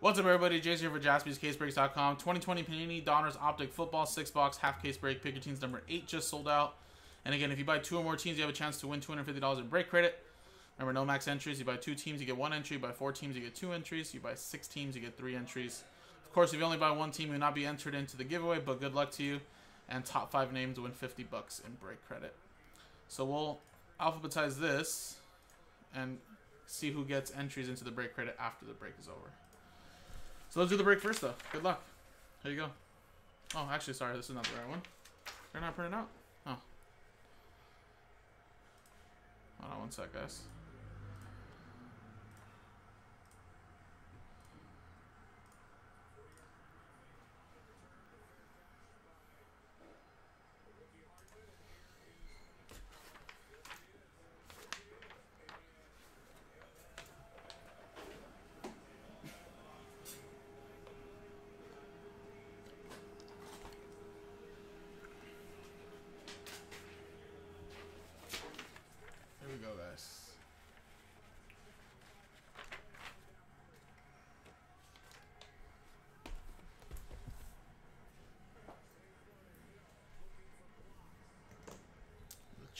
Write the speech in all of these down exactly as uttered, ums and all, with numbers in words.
What's up, everybody? Jason here for Jaspys Case Breaks dot com. twenty twenty Panini Donner's Optic Football six box half case break. Pick your teams number eight just sold out. And again, if you buy two or more teams, you have a chance to win two hundred fifty dollars in break credit. Remember, no max entries. You buy two teams, you get one entry. You buy four teams, you get two entries. You buy six teams, you get three entries. Of course, if you only buy one team, you will not be entered into the giveaway, but good luck to you. And top five names win fifty bucks in break credit. So we'll alphabetize this and see who gets entries into the break credit after the break is over. So let's do the break first, though. Good luck. Here you go. Oh, actually, sorry. This is not the right one. They're not printed out? Oh. Hold on one sec, guys.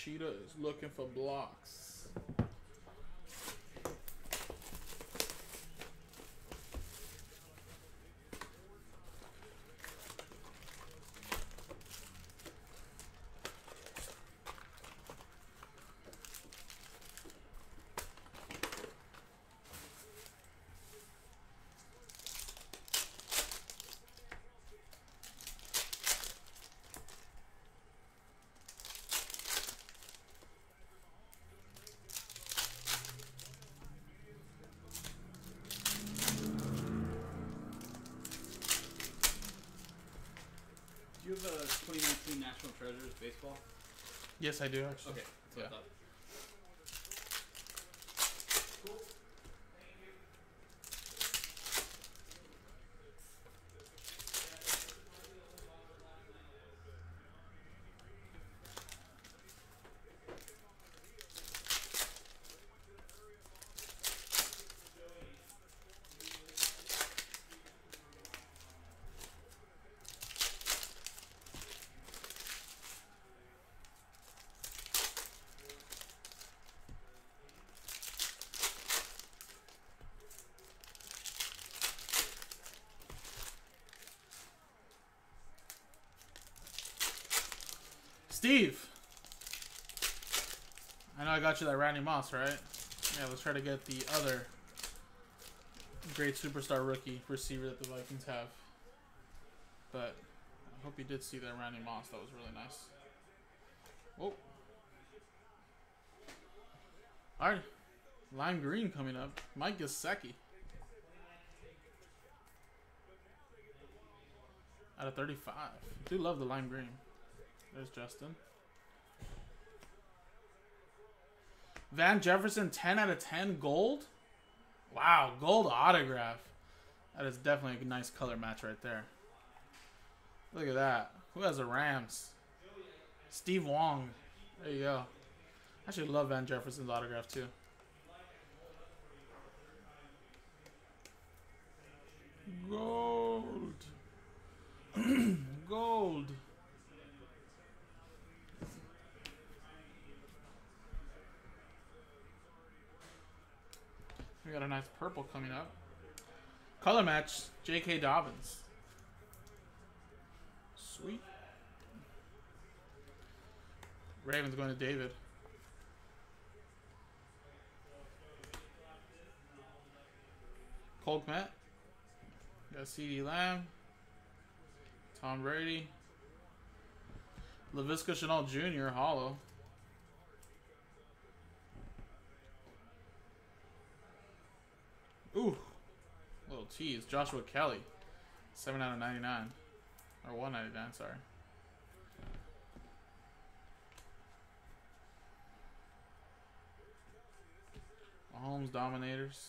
Cheetah is looking for blocks. Do you have a twenty nineteen National Treasures baseball? Yes, I do, actually. Okay, that's what I thought. Steve, I know I got you that Randy Moss, right? Yeah, let's try to get the other great superstar rookie receiver that the Vikings have. But I hope you did see that Randy Moss. That was really nice. Oh. All right. Lime green coming up. Mike Gesicki. Out of thirty-five. I do love the lime green. There's Justin. Van Jefferson, ten out of ten, gold. Wow, gold autograph. That is definitely a nice color match right there. Look at that. Who has the Rams? Steve Wong. There you go. I actually love Van Jefferson's autograph too. Gold. Gold. We got a nice purple coming up. Color match, J K Dobbins. Sweet. Ravens going to David. Colt Matt. Got CeeDee Lamb. Tom Brady. Laviska Shenault Junior Hollow. Ooh, little tease. Joshua Kelly, seven out of ninety-nine, or one ninety-nine, sorry. Mahomes Dominators.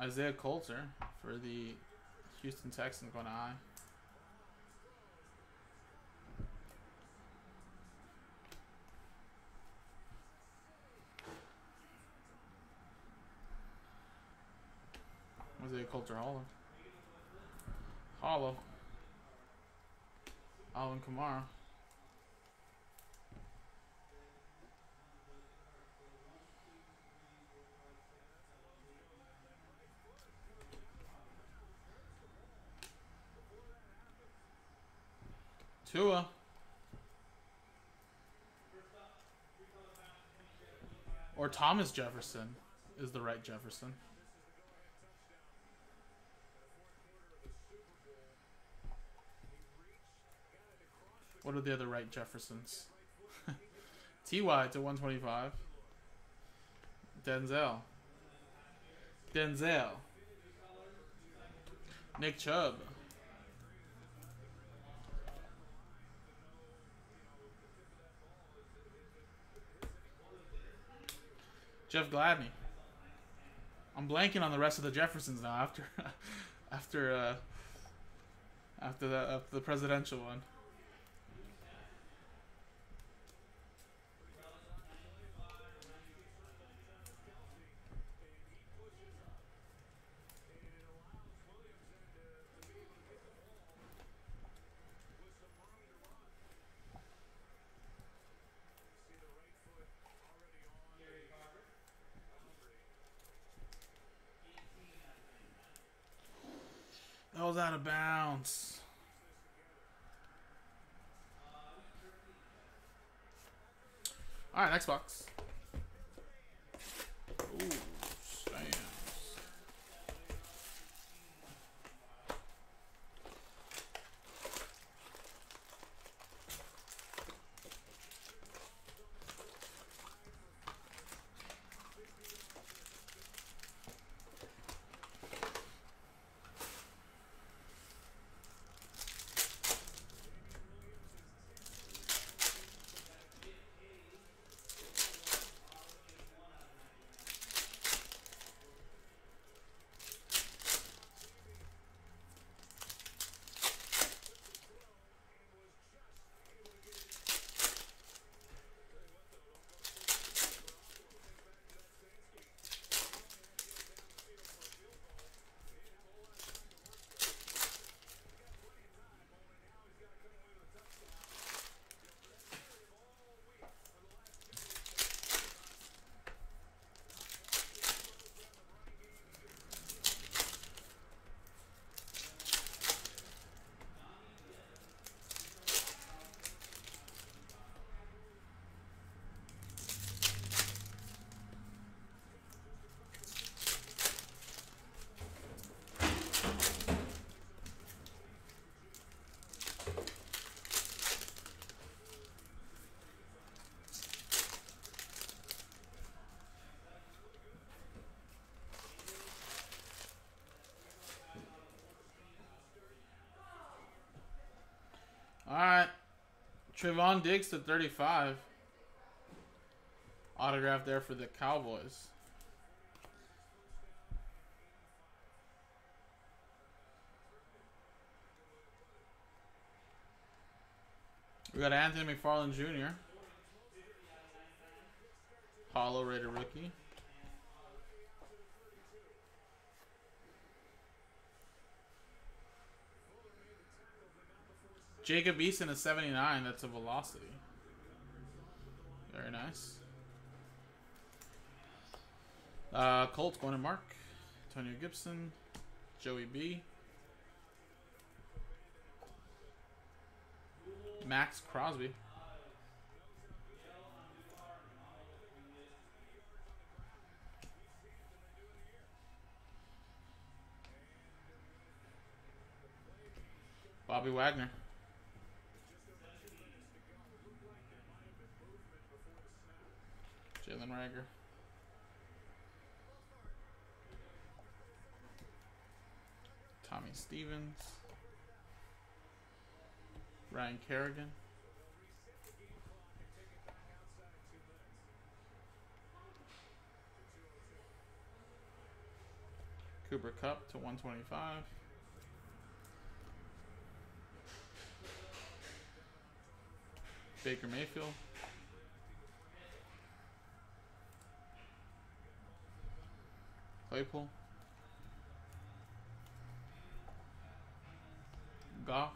Isaiah Coulter for the Houston Texans going to I. Isaiah Coulter hollow. Hollow. Alvin Kamara. Tua. Or Thomas Jefferson is the right Jefferson. What are the other right Jeffersons? T Y to one twenty-five. Denzel. Denzel. Nick Chubb. Jeff Gladney. I'm blanking on the rest of the Jeffersons now after after uh, after the after the presidential one. Out of bounds. All right, next box. Ooh, Sam's. Alright, Trevon Diggs to thirty-five. Autograph there for the Cowboys. We got Anthony McFarland Junior Hollow Raider rookie. Jacob Eason is seventy-nine. That's a velocity. Very nice. Uh, Colts going to Mark. Antonio Gibson. Joey B. Maxx Crosby. Bobby Wagner. Jalen Rager. Tommy Stevens. Ryan Kerrigan. Cooper Kupp to one twenty-five. Baker Mayfield. Claypool, Goff.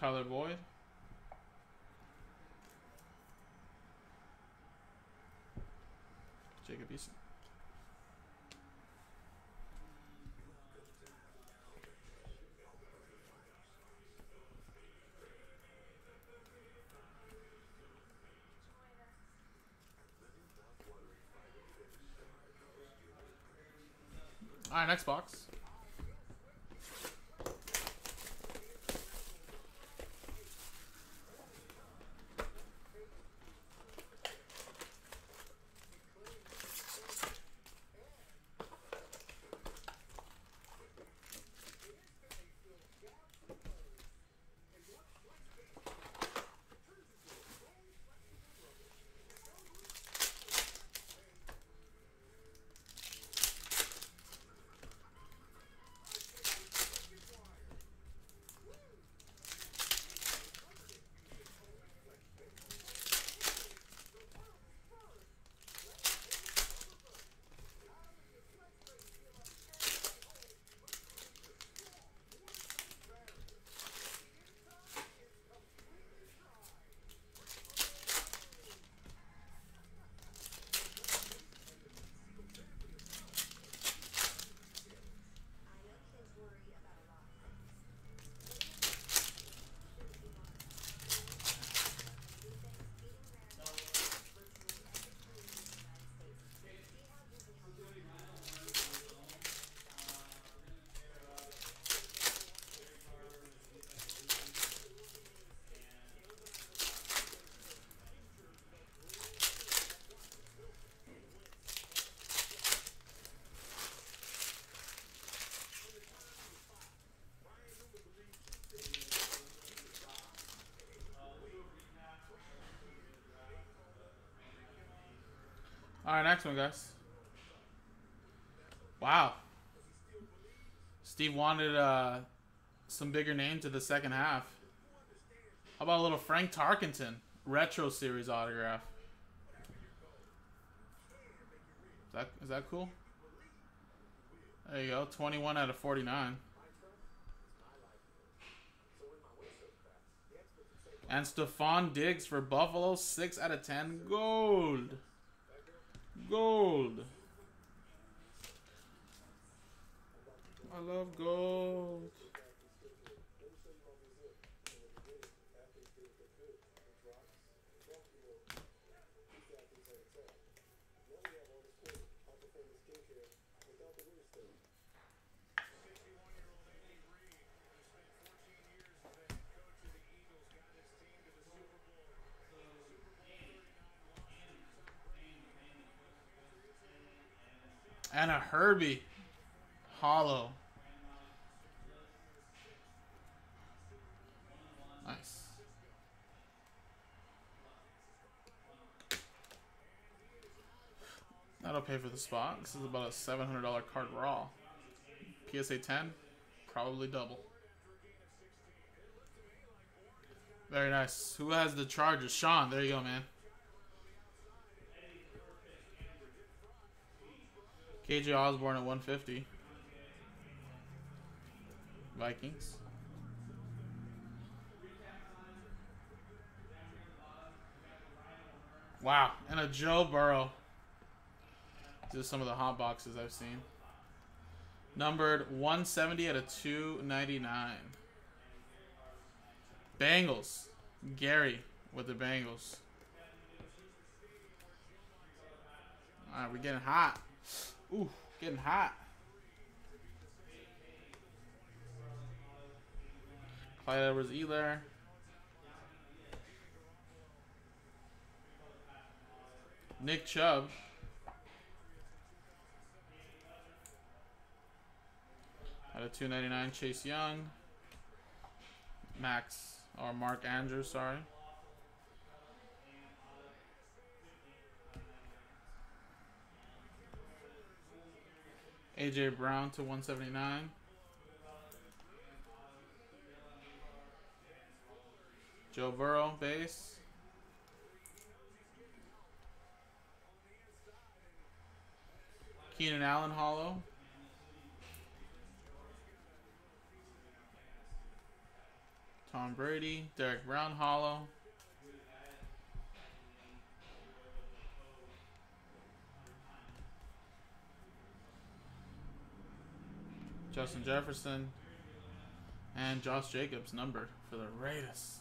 Tyler Boyd. Jacob Eason. All right, next box. All right, next one, guys. Wow. Steve wanted uh, some bigger names in the second half. How about a little Frank Tarkenton? Retro Series autograph. Is that, is that cool? There you go. twenty-one out of forty-nine. And Stephon Diggs for Buffalo. six out of ten. Gold. Gold. I love gold. And a Herbie hollow. Nice. That'll pay for the spot. This is about a seven hundred dollar card raw. P S A ten, probably double. Very nice. Who has the Chargers? Sean, there you go, man. K J Osborne at one fifty. Vikings. Wow, and a Joe Burrow. These are some of the hot boxes I've seen. Numbered one seventy out of two ninety-nine. Bengals. Gary with the Bengals. All right, we're getting hot. Ooh, getting hot. Clyde Edwards-Helaire. Nick Chubb. Out of two ninety-nine, Chase Young. Max, or Mark Andrews, sorry. A J Brown to one seventy-nine. Joe Burrow, base. Keenan Allen, hollow. Tom Brady, Derek Brown, hollow. Justin Jefferson. And Josh Jacobs, numbered for the Raiders.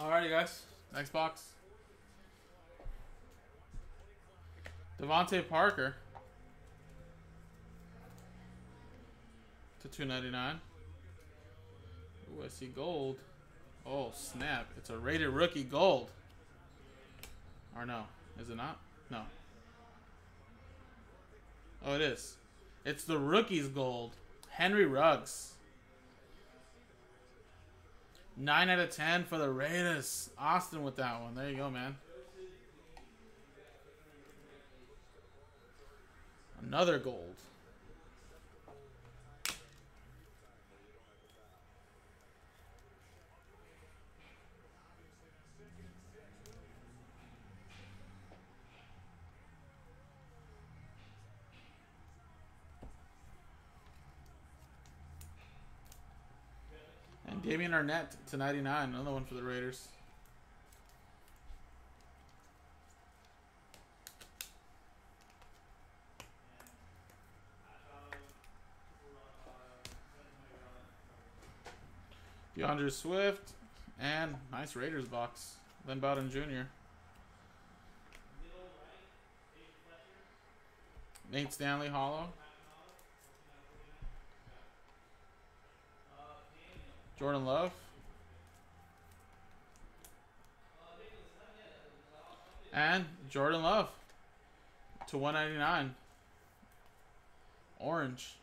Alrighty, guys. Next box. Devontae Parker to two ninety-nine. Ooh, I see gold. Oh, snap. It's a rated rookie gold. Or no. Is it not? No. Oh, it is. It's the rookie's gold. Henry Ruggs. nine out of ten for the Raiders. Austin with that one. There you go, man. Another gold. Damian Arnett to ninety-nine, another one for the Raiders. DeAndre Swift, and nice Raiders box. Lynn Bowden Junior Nate Stanley, hollow. Jordan Love. And Jordan Love to one ninety-nine. Orange.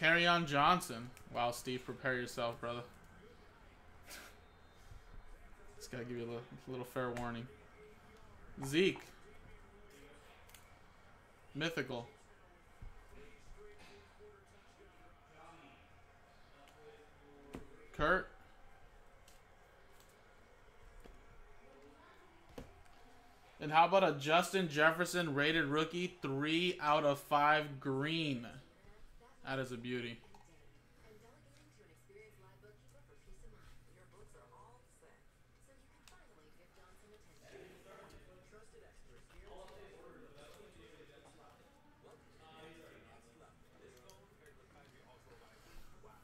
Kerryon Johnson. Wow, Steve, prepare yourself, brother. Gotta give you a little, a little fair warning. Zeke. Mythical. Kurt. And how about a Justin Jefferson rated rookie, three out of five green? That is a beauty.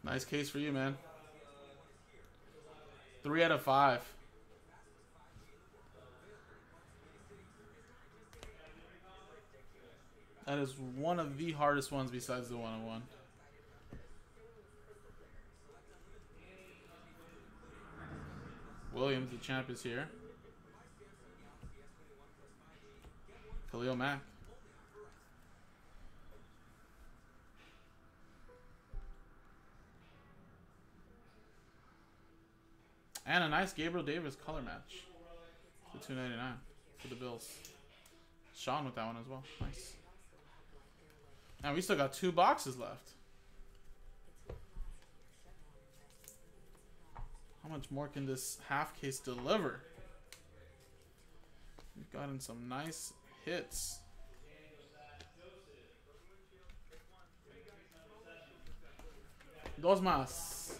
Nice case for you, man. Three out of five. That is one of the hardest ones besides the one oh one. Williams, the champ, is here. Khalil Mack. And a nice Gabriel Davis color match for two ninety-nine for the Bills. Sean with that one as well. Nice. And we still got two boxes left. How much more can this half case deliver? We've gotten some nice hits. Dos más.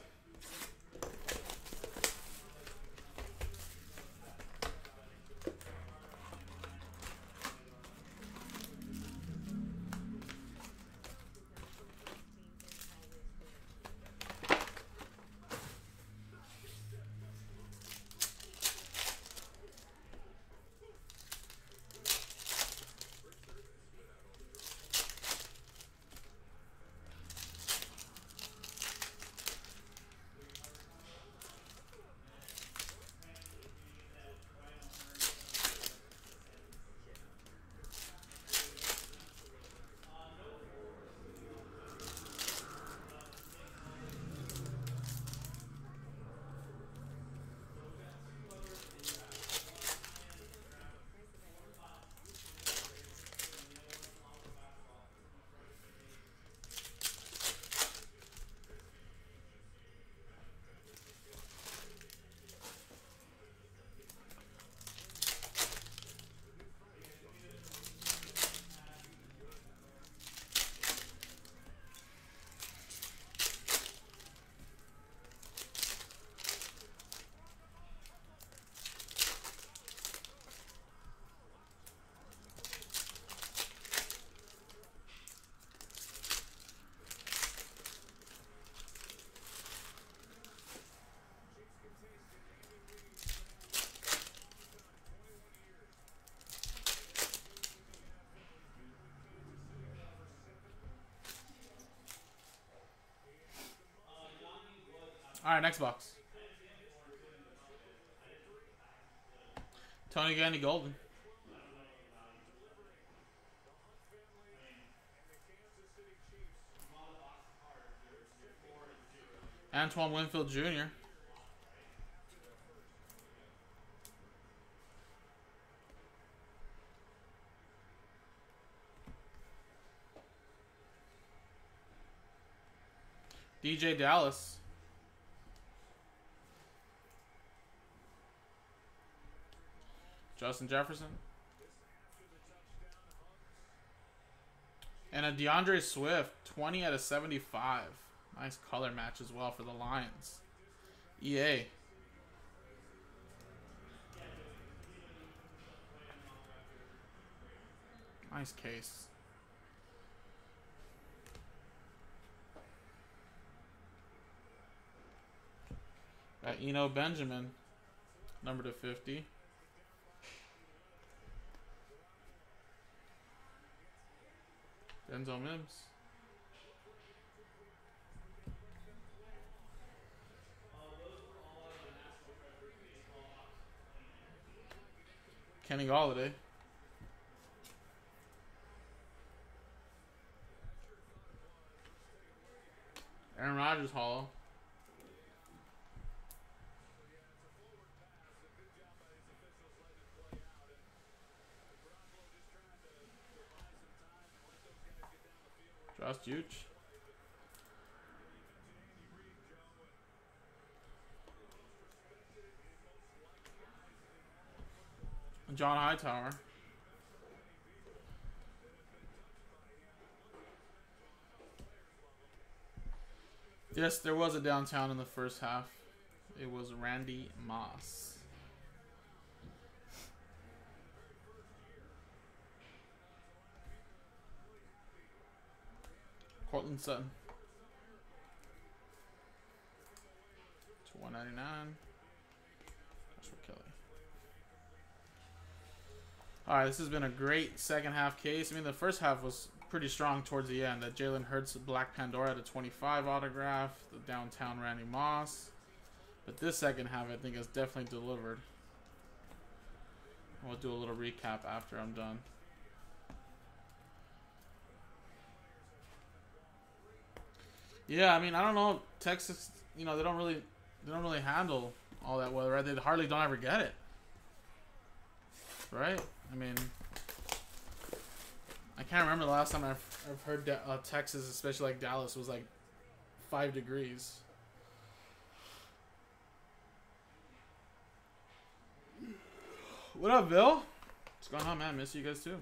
All right, next box. Tony Gandy Golden. Antoine Winfield Junior D J Dallas. Justin Jefferson. And a DeAndre Swift, twenty out of seventy-five. Nice color match as well for the Lions. E A. Nice case. Got Eno Benjamin, number to fifty. Denzel Mims. Kenny Golladay. Aaron Rodgers hollow. Josh Jacobs. John Hightower. Yes, there was a downtown in the first half. It was Randy Moss. Cortland Sutton. To one ninety-nine. Joshua Kelly. Alright, this has been a great second half case. I mean, the first half was pretty strong towards the end. That Jalen Hurts Black Pandora at a twenty-five autograph. The downtown Randy Moss. But this second half, I think, has definitely delivered. We'll do a little recap after I'm done. Yeah, I mean, I don't know. Texas, you know, they don't really, they don't really handle all that well, right? They hardly don't ever get it, right? I mean, I can't remember the last time I've, I've heard uh, Texas, especially like Dallas, was like five degrees. What up, Bill? What's going on, man? Miss you guys too.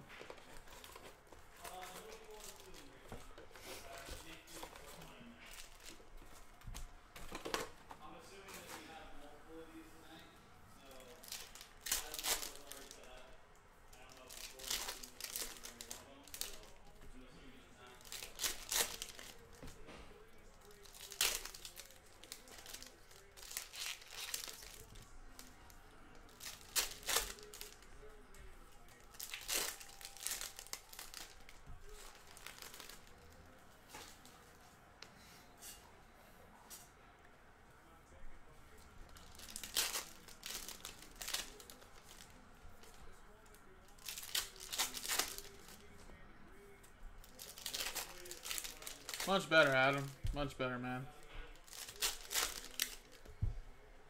Much better, Adam. Much better, man.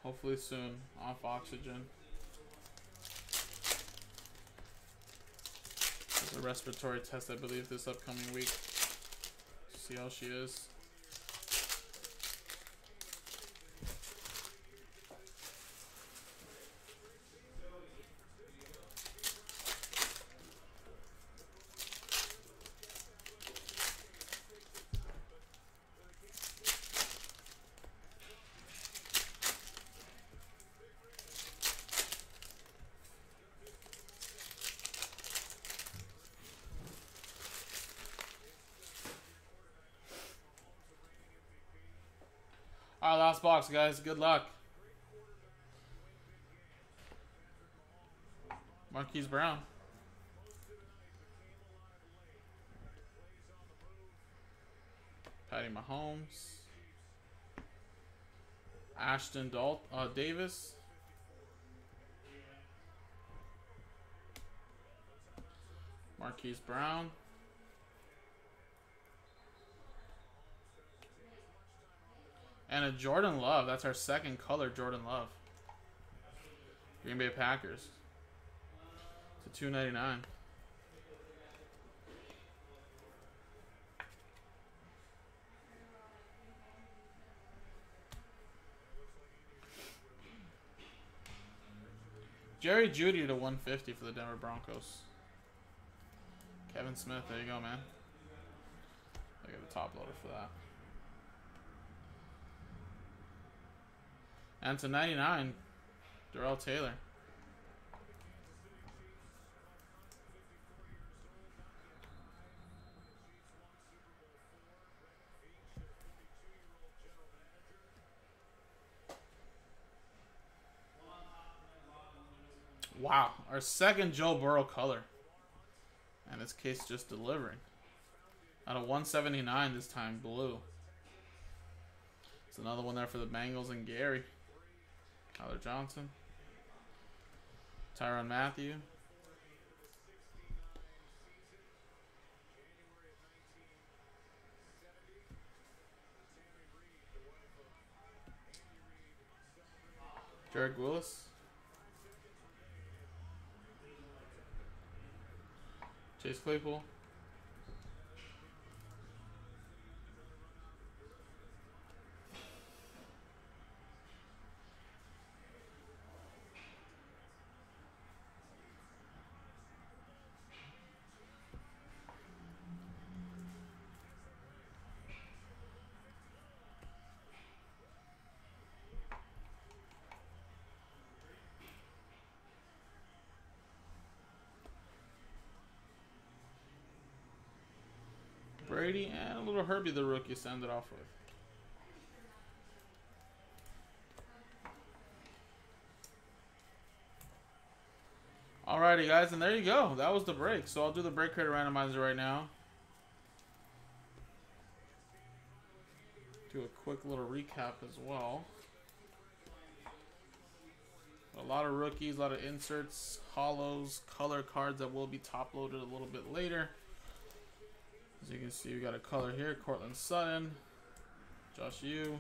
Hopefully soon. Off oxygen. There's a respiratory test, I believe, this upcoming week. See how she is. Alright, last box, guys. Good luck. Marquise Brown. Patty Mahomes. Ashton Dalt uh, Davis. Marquise Brown. And a Jordan Love. That's our second color, Jordan Love. Green Bay Packers. It's a two ninety-nine. Jerry Jeudy to one fifty for the Denver Broncos. Kevin Smith. There you go, man. I got a top loader for that. And to ninety-nine, Darrell Taylor. Wow, our second Joe Burrow color. And this case just delivering. Out of one seventy-nine this time, blue. It's another one there for the Bengals and Gary. Tyler Johnson, Tyrann Mathieu, Derek Willis, Chase Claypool, Brady, and a little Herbie the rookie to end it off with. Alrighty, guys, and there you go. That was the break. So I'll do the break creator randomizer right now. Do a quick little recap as well. A lot of rookies, a lot of inserts, hollows, color cards that will be top loaded a little bit later. As you can see, we got a color here: Courtland Sutton, Josh Yu,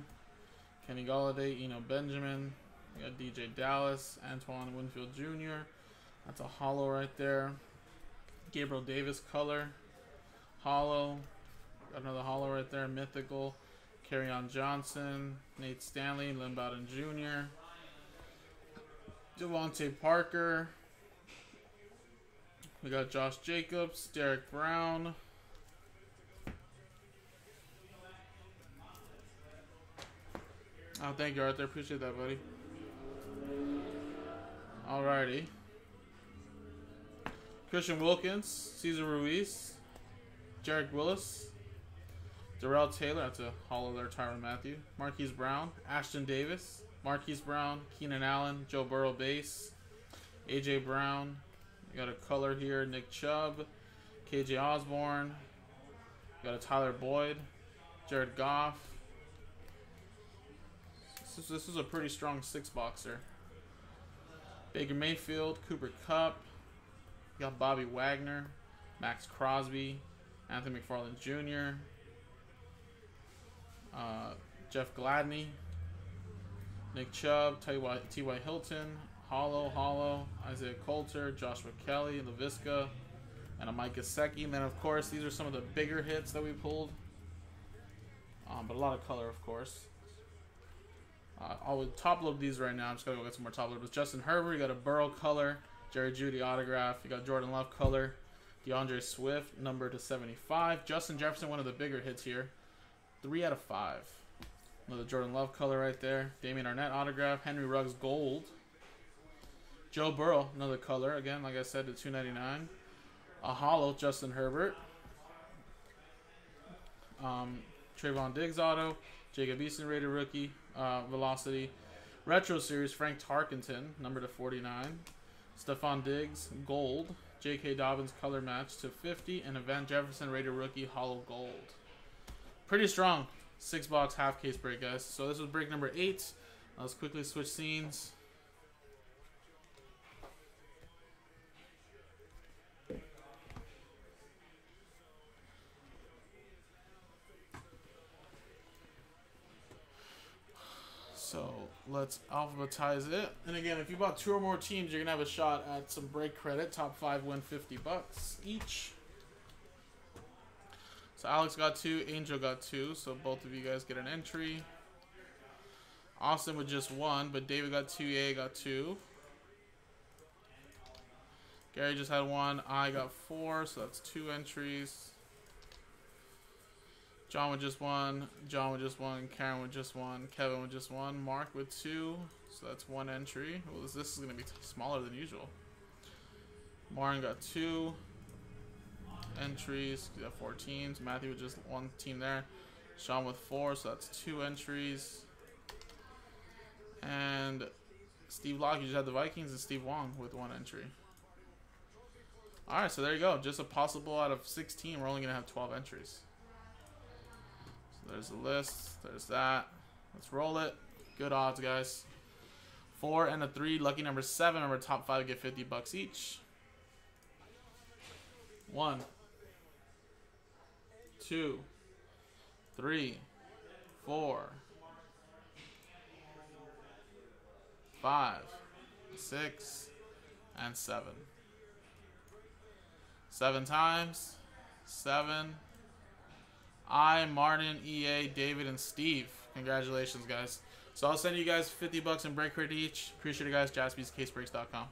Kenny Golladay, Eno Benjamin. We got D J Dallas, Antoine Winfield Junior That's a hollow right there. Gabriel Davis color. Hollow. Got another hollow right there. Mythical. Kerryon Johnson. Nate Stanley. Lynn Bowden Junior Devontae Parker. We got Josh Jacobs. Derek Brown. Oh, thank you, Arthur. Appreciate that, buddy. Alrighty. Christian Wilkins, Cesar Ruiz, Jarek Willis, Darrell Taylor, that's a hollow there, Tyrann Mathieu, Marquise Brown, Ashton Davis, Marquise Brown, Keenan Allen, Joe Burrow base, A J Brown, we got a color here, Nick Chubb, K J Osborne, we got a Tyler Boyd, Jared Goff. This is, this is a pretty strong six boxer. Baker Mayfield, Cooper Kupp. We got Bobby Wagner, Maxx Crosby, Anthony McFarland Junior, uh, Jeff Gladney, Nick Chubb, T Y Hilton, hollow, hollow, Isaiah Coulter, Joshua Kelly, LaVisca, and a Mike Gesicki. And then, of course, these are some of the bigger hits that we pulled, um, but a lot of color, of course. Uh, I would top load these right now. I'm just going to go get some more top loaders. Justin Herbert, you got a Burrow color. Jerry Jeudy autograph. You got Jordan Love color. DeAndre Swift, number to seventy-five. Justin Jefferson, one of the bigger hits here. Three out of five. Another Jordan Love color right there. Damian Arnett autograph. Henry Ruggs gold. Joe Burrow, another color. Again, like I said, to two ninety-nine. A hollow, Justin Herbert. Um, Trayvon Diggs auto. Jacob Eason rated rookie. Uh, velocity. Retro series, Frank Tarkenton, number to forty-nine. Stephon Diggs, gold. J K. Dobbins, color match to fifty. And Evan Jefferson, rated rookie, hollow gold. Pretty strong. Six box, half case break, guys. So this was break number eight. Let's quickly switch scenes. So let's alphabetize it. And again, if you bought two or more teams, you're gonna have a shot at some break credit. Top five win fifty bucks each. So Alex got two, Angel got two, so both of you guys get an entry. Austin with just one, but David got two, A got two. Gary just had one, I got four, so that's two entries. John with just one, John with just one, Karen with just one, Kevin with just one, Mark with two, so that's one entry. Well, this, this is going to be t smaller than usual. Martin got two entries, he got four teams. Matthew with just one team there. Sean with four, so that's two entries. And Steve Locke, you just had the Vikings, and Steve Wong with one entry. Alright, so there you go. Just a possible out of sixteen, we're only going to have twelve entries. There's the list. There's that. Let's roll it. Good odds, guys. Four and a three. Lucky number seven. Remember, top five get fifty bucks each. One, two, three, four, five, six, and seven. Seven times. Seven. I, Martin, E A, David, and Steve. Congratulations, guys. So I'll send you guys fifty bucks in break credit each. Appreciate it, guys. Jaspys Case Breaks dot com.